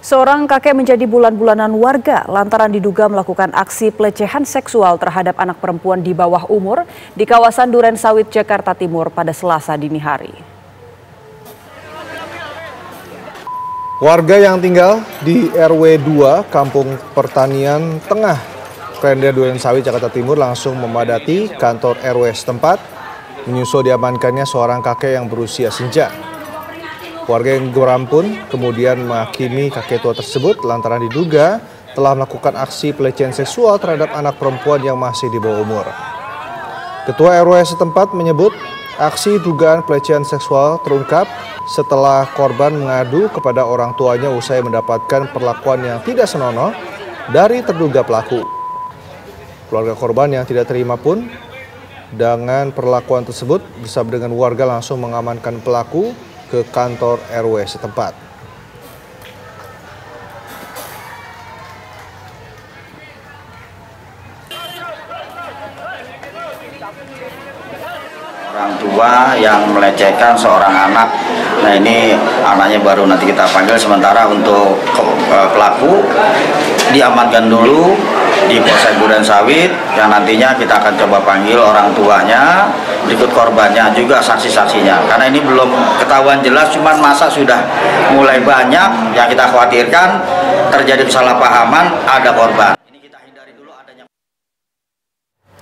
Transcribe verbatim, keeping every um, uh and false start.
Seorang kakek menjadi bulan-bulanan warga lantaran diduga melakukan aksi pelecehan seksual terhadap anak perempuan di bawah umur di kawasan Duren Sawit, Jakarta Timur pada Selasa dini hari. Warga yang tinggal di R W dua Kampung Pertanian Tengah, Klender Duren Sawit, Jakarta Timur langsung memadati kantor R W setempat, menyusul diamankannya seorang kakek yang berusia senja. Warga yang geram pun kemudian menghakimi kakek tua tersebut lantaran diduga telah melakukan aksi pelecehan seksual terhadap anak perempuan yang masih di bawah umur. Ketua R W setempat menyebut aksi dugaan pelecehan seksual terungkap setelah korban mengadu kepada orang tuanya usai mendapatkan perlakuan yang tidak senonoh dari terduga pelaku. Keluarga korban yang tidak terima pun dengan perlakuan tersebut bersama dengan warga langsung mengamankan pelaku ke kantor R W setempat. Orang tua yang melecehkan seorang anak, nah ini anaknya baru nanti kita panggil. Sementara untuk pelaku diamankan dulu di Polsek Duren Sawit, yang nantinya kita akan coba panggil orang tuanya, berikut korbannya juga saksi-saksinya. Karena ini belum ketahuan jelas, cuman masa sudah mulai banyak yang kita khawatirkan terjadi kesalahpahaman ada korban.